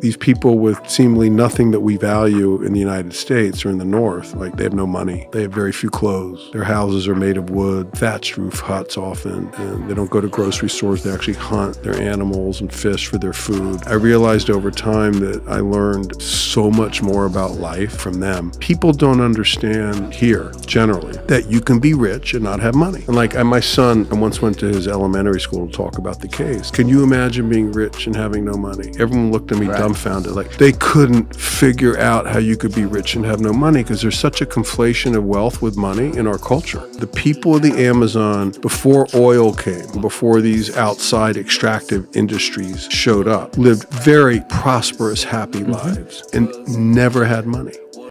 These people with seemingly nothing that we value in the United States or in the North, like they have no money, they have very few clothes, their houses are made of wood, thatched roof huts often, and they don't go to grocery stores, they actually hunt their animals and fish for their food. I realized over time that I learned so much more about life from them. People don't understand here, generally, that you can be rich and not have money. And like my son, I once went to his elementary school to talk about the case. Can you imagine being rich and having no money? Everyone looked at me dumbfounded, like they couldn't figure out how you could be rich and have no money because there's such a conflation of wealth with money in our culture. The people of the Amazon, before oil came, before these outside extractive industries showed up, lived very prosperous, happy lives and never had money.